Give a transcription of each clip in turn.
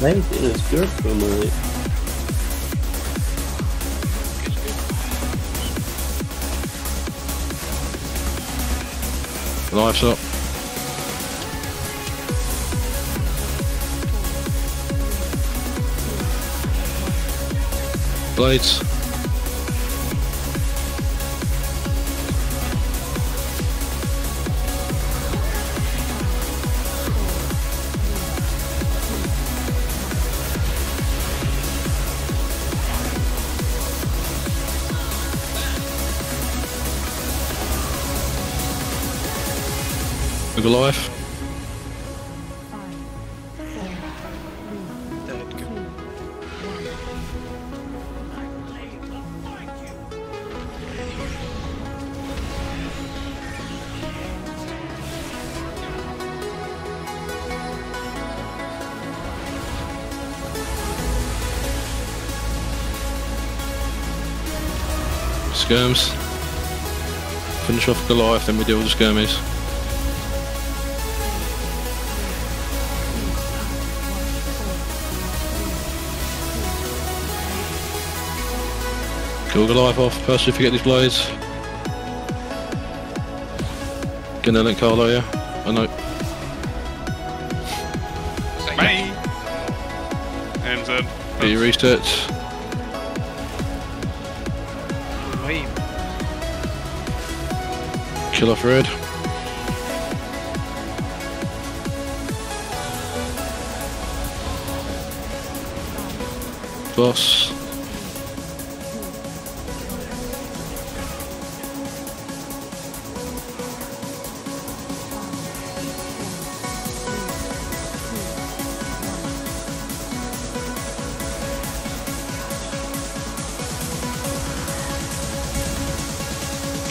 nice in a skirt from it. Nice up. Blades. Life. Skirms. Finish off Goliath, then we deal with the skirmies. Kill the life off, Percy, if you get these blades. Get an Carlo, yeah? I know. Bang! And then... Get your resets. Kill off red. Boss.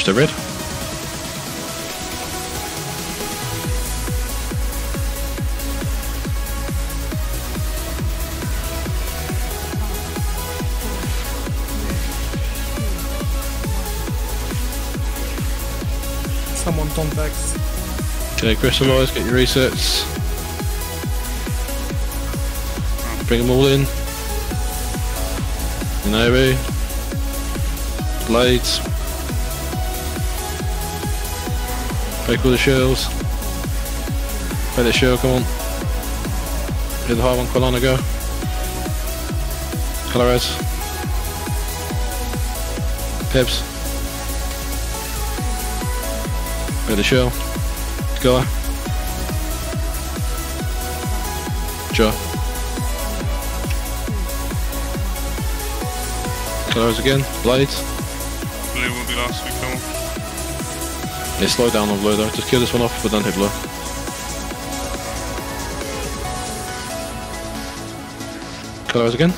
The red. Someone contacts. Okay, crystallize, get your resets. Bring them all in. Inobi. Blades. Break all the shells. Play the shell, come on. Get the high one, Colonna, go. Colores. Pips. Play the shell. Guy. Jaw. Colores again. Blades. Blue will be last week, come on. Yeah, slow down on blue though, just kill this one off but don't hit blue. Colours again.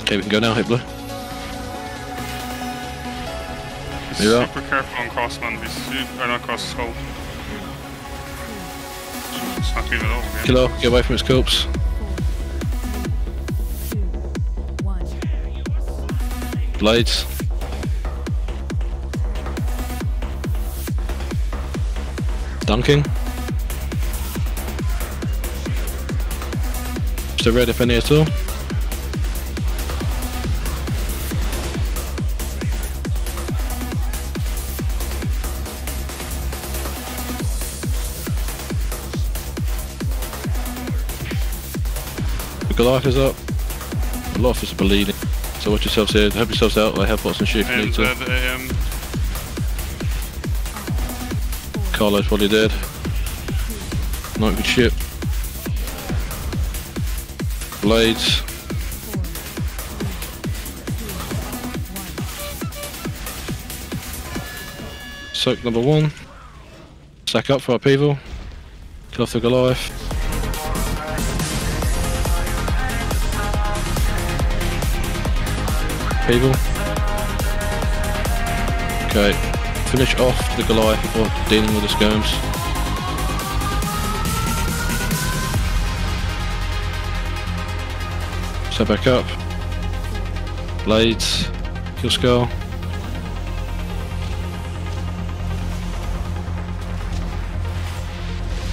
Okay, we can go now, hit blue. Super out. Careful on crossland, be super, not cross skull. It's not even over again. Killer, get away from its corpse. Blades. Dunking. Still red if any at all. The Goliath is up. A lot of us are bleeding. So watch yourselves here. Help yourselves out. They have bots and sheep. Carlo's probably dead. Not good ship. Blades. Soak number one. Stack up for our people. Kill off the Goliath. People. Okay. Finish off the Goliath before dealing with the skirms. Step back up. Blades. Kill skull.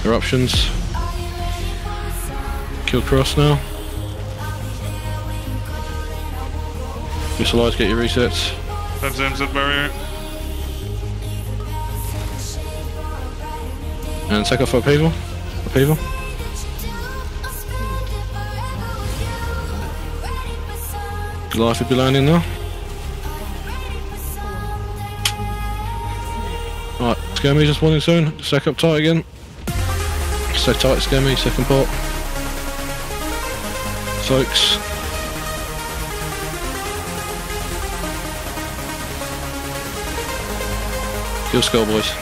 Eruptions. Kill Cross now. Missiles, get your resets. Left ZMZ barrier. And take off upheaval. Upheaval. Life would be landing now. Right, Scammy just warning soon. Sack up tight again. Sack tight, Scammy, second port. Folks. Kill Skull boys.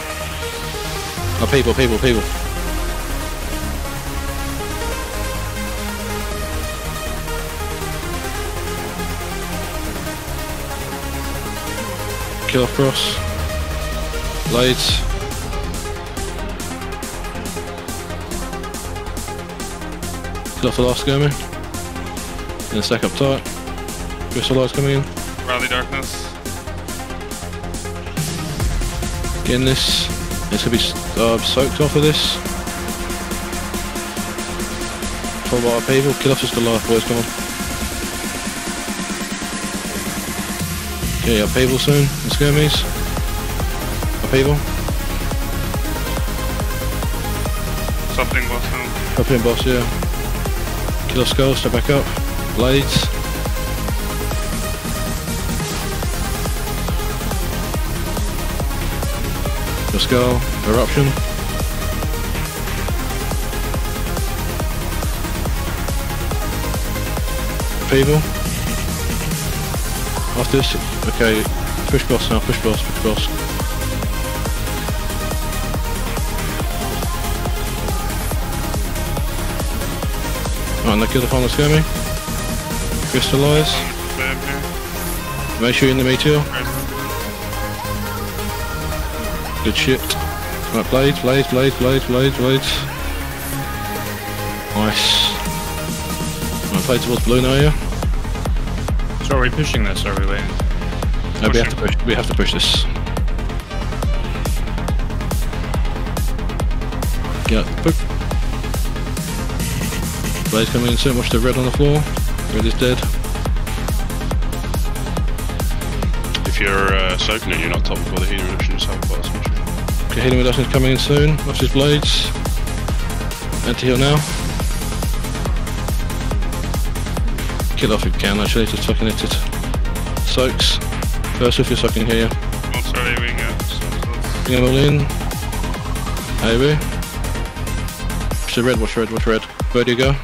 Oh, people. Kill off Cross. Blades. Kill off the last skirmish. And stack up tight. Crystal Lights coming in. Rally Darkness. Getting this. It's going to be soaked off of this. Pull by our people. Kill off just the life, boys, come on. Yeah, upheaval soon, and skirmies. Upheaval. Something boss now. Up in boss, yeah. Kill off Skulls, step back up. Blades. Kill Skull, Eruption. Upheaval. After this, okay, push boss now, push boss. Alright, now kill the final skirmy. Crystallize. Make sure you're in the meteor. Good shit. Right, blades. Nice. Right, play towards blue now, yeah? So are we pushing this or are we waiting? No, we have to push this. Get out the poop. Blaze coming in soon, watch the red on the floor. Red is dead. If you're soaking it, you're not top before the healing reduction is half past. Okay, healing reduction is coming in soon, watch his blades. Anti-heal now. Kill off if you can, actually, just fucking hit it. Soaks. First if you're sucking here. I'm sorry, we can go. Bring them all in. Maybe. Watch the red, watch red. Where do you go?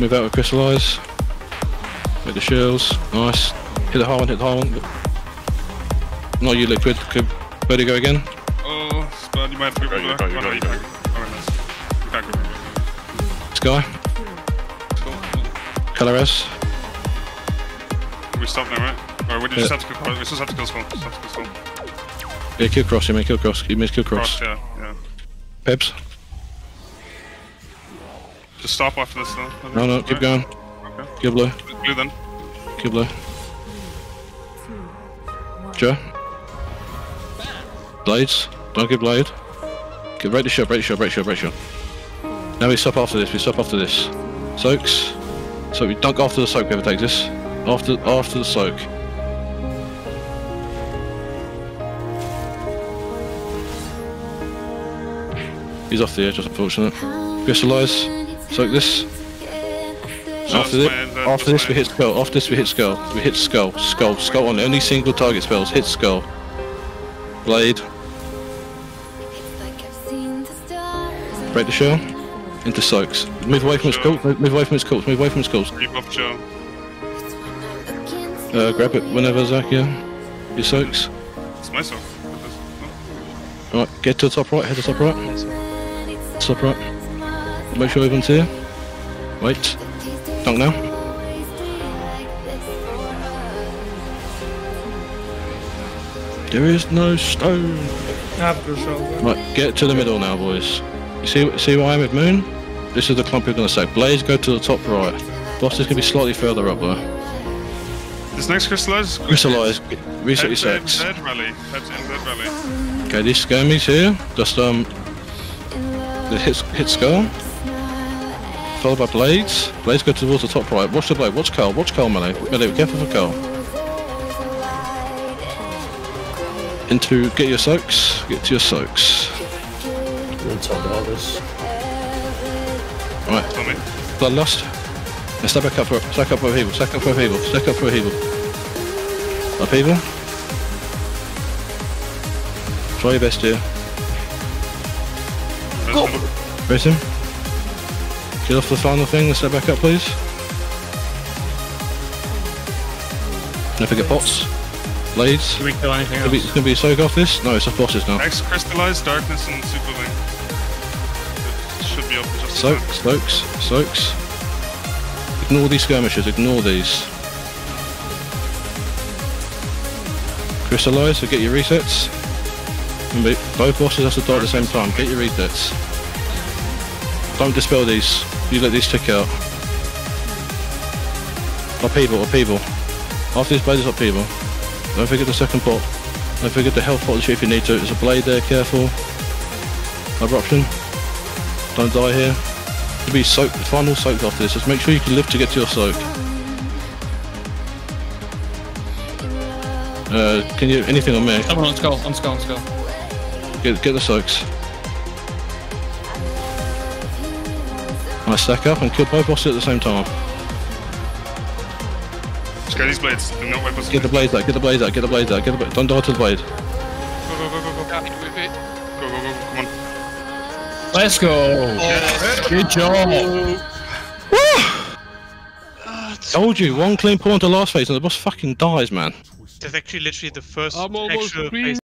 Move out with Crystallize. With the shells. Nice. Hit the high one. Not you, Liquid. Where do you go again? Oh, Spud, you might have to go. You can't go. Sky. Color S. We stop now, right? Or we just have to kill Cross. We still have to kill Skull. Yeah, kill Cross, you mean kill Cross. You missed kill Cross. Yeah. Peps. Just stop after this now. No, keep going. Okay. Kill Blue. Blue then. Kill Blue. Joe. Blades. Don't give Blade. Get right the shot. Now we stop after this. Soaks. So we don't go after the soak, whoever takes this. After the soak. He's off the edge, that's unfortunate. Crystallize. Soak this. After this we hit Skull. Skull on only single target spells. Hit Skull. Blade. Break the shell. Into soaks. Move away from its corpse. Grab it whenever, Zach, yeah. You soaks. It's my soak. Alright, get to the top right, head to the top right. Top right. Make sure everyone's here. Wait. Dunk now. There is no stone. Right, get to the middle now, boys. See where I am with Moon? This is the clump you're going to say. Blaze, go to the top right. Boss is going to be slightly further up there. This next Crystallize? Crystallize. Reset your sex. Head rally. Okay, these skirmies here. Just The hits Carl. It's all about Blades. Blades go towards the top right. Watch the Blade. Watch Carl. Watch Carl, Melee. Melee, be careful for Carl. Into, get your soaks. Get to your soaks. We'll top all this. Alright. Bloodlust. Now stack back up for upheaval. Stack up for upheaval. Stack up for upheaval. Upheaval. Try your best here. Go! Raise him. Get off the final thing and step back up, please. Don't forget pots. Blades. Can we kill anything else? It's going to be a soak off this? No, it's off bosses now. X crystallized darkness and super link. It should be up to just Soaks. Ignore these skirmishes, ignore these. Crystallize, so get your resets. Remember, both bosses have to die at the same time, get your resets. Don't dispel these, you let these tick out. Upheaval. After this blade is upheaval. Don't forget the second pot. Don't forget the health pot if you need to. There's a blade there, careful. Abruption. Don't die here. To be soaked, the final soaked after this. Just make sure you can live to get to your soak. Can you anything on me? Come on, let's go. Get the soaks. I stack up and kill both bosses at the same time. Just get these blades. Get the blades out. Don't die to the blade. Go. Come on. Let's go! Yes. Good job! Woo! Told you, one clean pull on the last phase and the boss fucking dies, man. That's actually literally the first actual phase.